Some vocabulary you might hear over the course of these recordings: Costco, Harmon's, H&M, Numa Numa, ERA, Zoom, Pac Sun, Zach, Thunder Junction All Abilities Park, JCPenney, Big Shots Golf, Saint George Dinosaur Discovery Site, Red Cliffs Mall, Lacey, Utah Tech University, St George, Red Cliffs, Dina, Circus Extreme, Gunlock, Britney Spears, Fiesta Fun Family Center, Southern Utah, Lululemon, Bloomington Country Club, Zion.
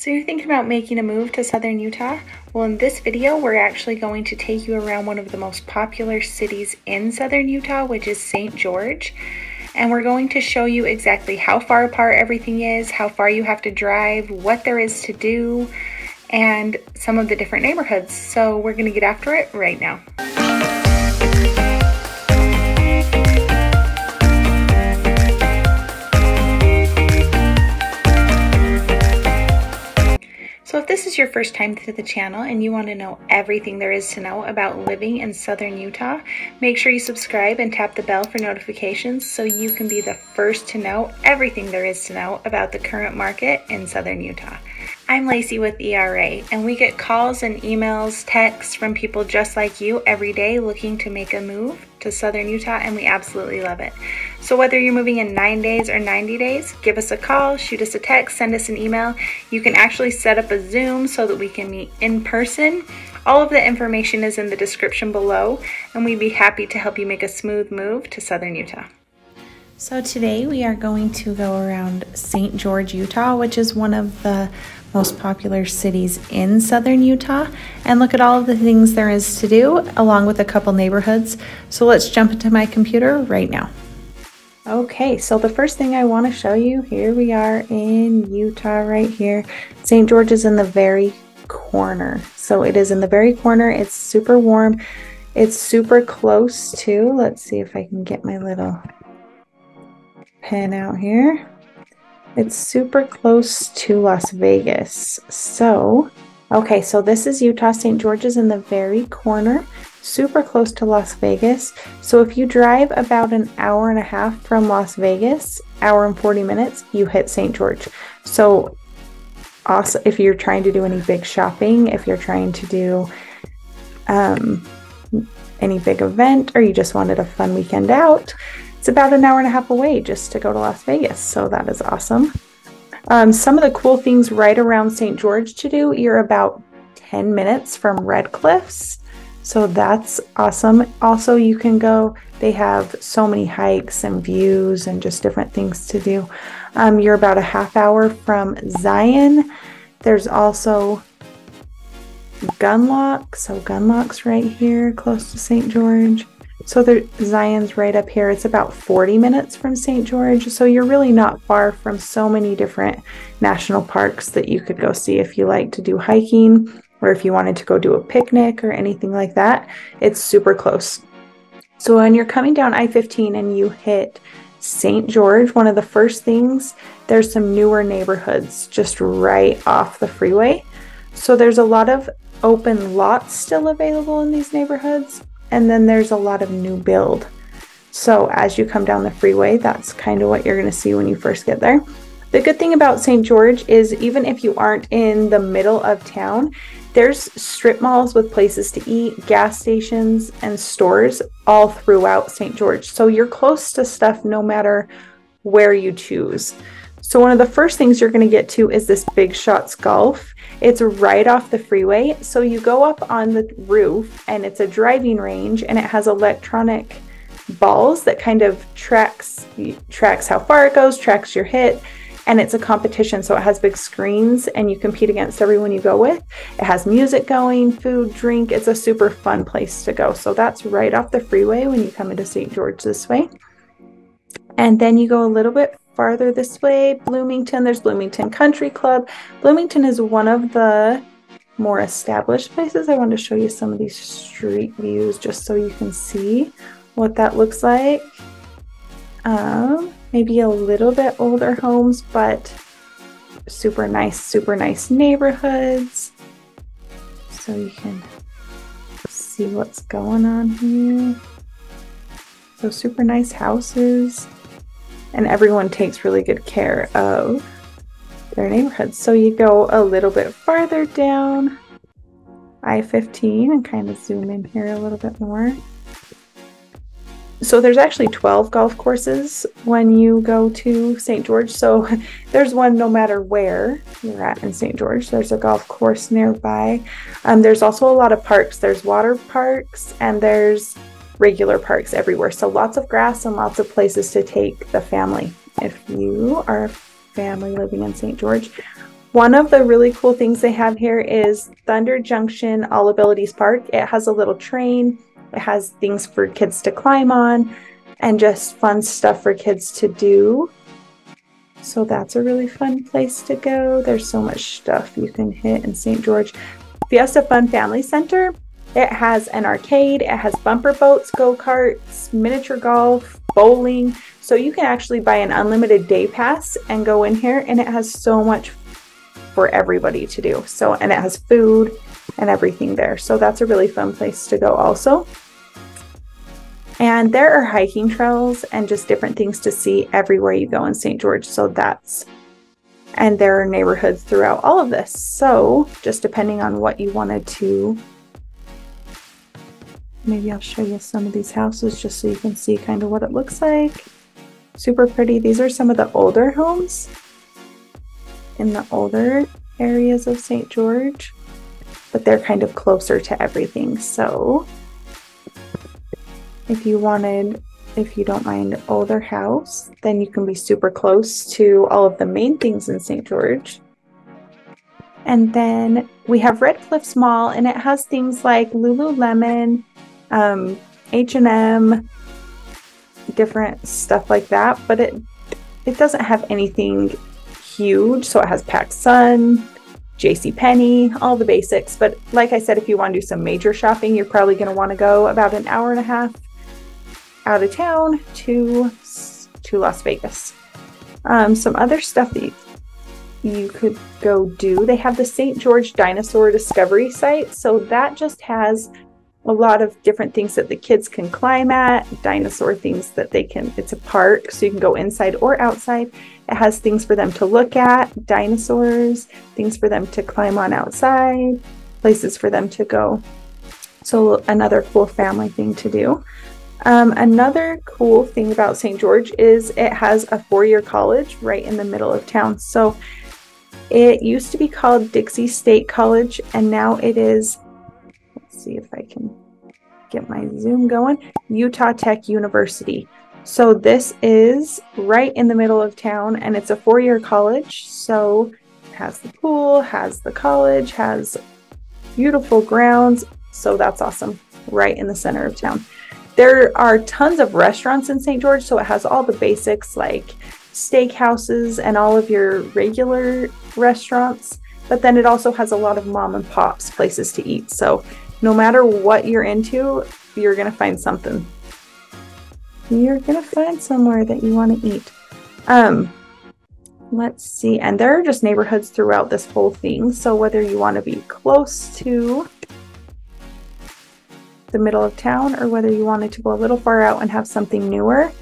So you're thinking about making a move to Southern Utah? Well, in this video, we're actually going to take you around one of the most popular cities in Southern Utah, which is Saint George. And we're going to show you exactly how far apart everything is, how far you have to drive, what there is to do, and some of the different neighborhoods. So we're gonna get after it right now. So if this is your first time to the channel and you want to know everything there is to know about living in Southern Utah, make sure you subscribe and tap the bell for notifications so you can be the first to know everything there is to know about the current market in Southern Utah. I'm Lacey with ERA, and we get calls and emails, texts from people just like you every day looking to make a move to Southern Utah, and we absolutely love it. So whether you're moving in 9 days or 90 days, give us a call, shoot us a text, send us an email. You can actually set up a Zoom so that we can meet in person. All of the information is in the description below, and we'd be happy to help you make a smooth move to Southern Utah. So today we are going to go around Saint George, Utah, which is one of the most popular cities in Southern Utah, and look at all of the things there is to do, along with a couple neighborhoods. So let's jump into my computer right now. Okay, so the first thing I want to show you, here we are in Utah right here. St. George is in the very corner. So it is in the very corner. It's super warm. It's super close to, let's see if I can get my little pen out here. It's super close to Las Vegas. So, okay, so this is Utah. St. George is in the very corner, super close to Las Vegas. So if you drive about an hour and a half from Las Vegas, hour and 40 minutes, you hit St. George. So also, if you're trying to do any big shopping, if you're trying to do any big event, or you just wanted a fun weekend out, it's about an hour and a half away just to go to Las Vegas, so that is awesome. Some of the cool things right around St. George to do, you're about 10 minutes from Red Cliffs, so that's awesome. Also, you can go, they have so many hikes and views and just different things to do. You're about a half hour from Zion. There's also Gunlock, so Gunlock's right here close to St. George. So Zion's right up here. It's about 40 minutes from St. George. So you're really not far from so many different national parks that you could go see if you like to do hiking, or if you wanted to go do a picnic or anything like that. It's super close. So when you're coming down I-15 and you hit St. George, one of the first things, there's some newer neighborhoods just right off the freeway. So there's a lot of open lots still available in these neighborhoods. And then there's a lot of new build. So as you come down the freeway, that's kind of what you're gonna see when you first get there. The good thing about St. George is even if you aren't in the middle of town, there's strip malls with places to eat, gas stations, and stores all throughout St. George. So you're close to stuff no matter where you choose. So one of the first things you're gonna get to is this Big Shots Golf. It's right off the freeway. So you go up on the roof and it's a driving range, and it has electronic balls that kind of tracks how far it goes, tracks your hit, and it's a competition. So it has big screens and you compete against everyone you go with. It has music going, food, drink. It's a super fun place to go. So that's right off the freeway when you come into St. George this way. And then you go a little bit farther this way, Bloomington, there's Bloomington Country Club. Bloomington is one of the more established places. I wanted to show you some of these street views just so you can see what that looks like. Maybe a little bit older homes, but super nice neighborhoods. So you can see what's going on here. So super nice houses. And everyone takes really good care of their neighborhoods. So you go a little bit farther down I-15 and kind of zoom in here a little bit more. So there's actually 12 golf courses when you go to St. George. So there's one no matter where you're at in St. George. There's a golf course nearby. There's also a lot of parks. There's water parks and there's regular parks everywhere. So lots of grass and lots of places to take the family. If you are a family living in St. George, One of the really cool things they have here is Thunder Junction All Abilities Park. It has a little train. It has things for kids to climb on and just fun stuff for kids to do. So that's a really fun place to go. There's so much stuff you can hit in Saint George. Fiesta Fun Family Center. It has an arcade, it has bumper boats, go-karts, miniature golf, bowling. So you can actually buy an unlimited day pass and go in here, and it has so much for everybody to do. So, and it has food and everything there. So that's a really fun place to go also. And there are hiking trails and just different things to see everywhere you go in St. George. So that's, and there are neighborhoods throughout all of this. So just depending on what you wanted to, maybe I'll show you some of these houses just so you can see kind of what it looks like. Super pretty. These are some of the older homes in the older areas of St. George, but they're kind of closer to everything. So if you wanted, if you don't mind older house, then you can be super close to all of the main things in St. George. And then we have Red Cliffs Mall, and it has things like Lululemon, H&M, different stuff like that, but it doesn't have anything huge. So it has Pac Sun, JCPenney, all the basics. But like I said, if you want to do some major shopping, you're probably going to want to go about an hour and a half out of town to Las Vegas. Some other stuff that you could go do. They have the Saint George Dinosaur Discovery Site. So that just has a lot of different things that the kids can climb at, dinosaur things that they can, it's a park, so you can go inside or outside. It has things for them to look at, dinosaurs, things for them to climb on outside, places for them to go. So another cool family thing to do. Another cool thing about St. George is it has a four-year college right in the middle of town. So it used to be called Dixie State College, and now it is, let's see if I can get my zoom going, Utah Tech University. So this is right in the middle of town, and it's a four-year college. So it has the pool, has the college, has beautiful grounds. So that's awesome, right in the center of town. There are tons of restaurants in St. George, so it has all the basics like steakhouses and all of your regular restaurants, but then it also has a lot of mom and pops places to eat. So no matter what you're into, you're going to find something. You're going to find somewhere that you want to eat. Let's see. And there are just neighborhoods throughout this whole thing. So whether you want to be close to the middle of town or whether you wanted to go a little far out and have something newer.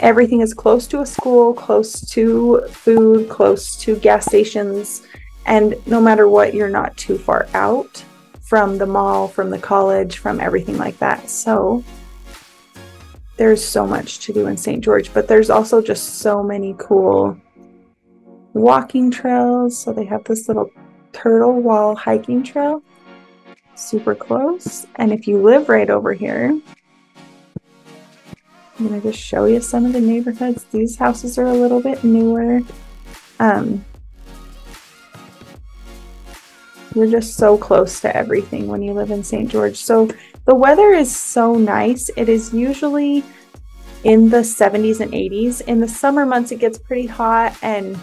Everything is close to a school, close to food, close to gas stations, and no matter what, you're not too far out from the mall, from the college, from everything like that. So there's so much to do in St. George, but there's also just so many cool walking trails. So they have this little turtle wall hiking trail. Super close, and if you live right over here, I'm gonna just show you some of the neighborhoods. These houses are a little bit newer. You're just so close to everything when you live in St. George. So the weather is so nice. It is usually in the 70s and 80s. In the summer months, it gets pretty hot and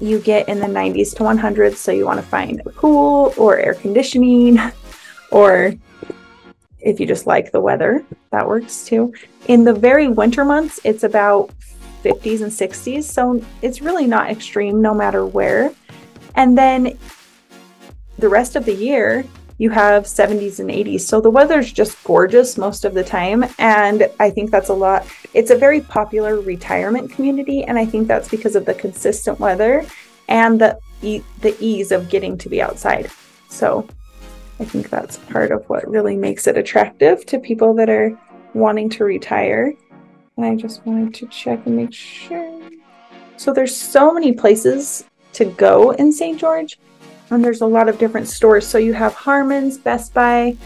you get in the 90s to 100, so you want to find a pool or air conditioning, or if you just like the weather, that works too. In the very winter months, it's about 50s and 60s, so it's really not extreme no matter where. And then the rest of the year, you have 70s and 80s, so the weather's just gorgeous most of the time, and I think that's a lot. It's a very popular retirement community, and I think that's because of the consistent weather and the ease of getting to be outside. So I think that's part of what really makes it attractive to people that are wanting to retire. And I just wanted to check and make sure. So there's so many places to go in St. George. And there's a lot of different stores. So you have Harmon's, Best Buy,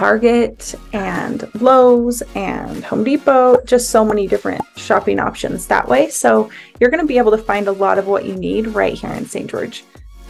Target and Lowe's and Home Depot, just so many different shopping options that way. So you're going to be able to find a lot of what you need right here in St. George.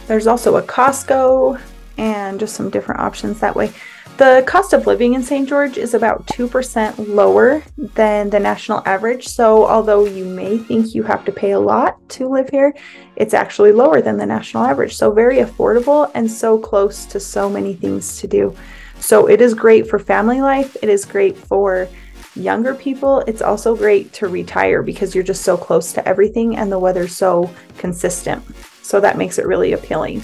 There's also a Costco and just some different options that way. The cost of living in St. George is about 2% lower than the national average. So although you may think you have to pay a lot to live here, it's actually lower than the national average. So very affordable and so close to so many things to do. So it is great for family life. It is great for younger people. It's also great to retire because you're just so close to everything and the weather's so consistent. So that makes it really appealing.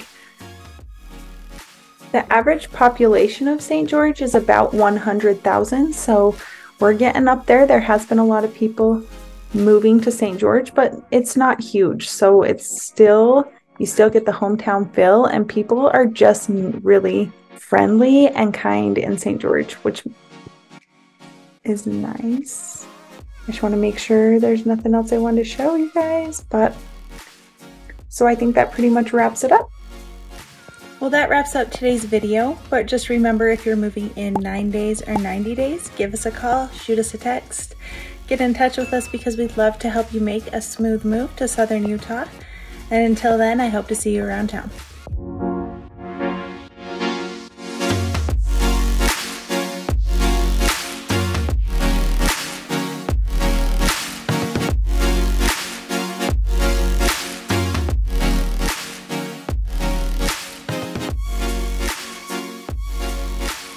The average population of St. George is about 100,000, so we're getting up there. There has been a lot of people moving to St. George, but it's not huge, so it's still, you still get the hometown feel, and people are just really friendly and kind in St. George, which is nice. I just want to make sure there's nothing else I wanted to show you guys, but so I think that pretty much wraps it up. Well, that wraps up today's video, but just remember if you're moving in 9 days or 90 days, give us a call, shoot us a text, get in touch with us because we'd love to help you make a smooth move to Southern Utah. And until then, I hope to see you around town.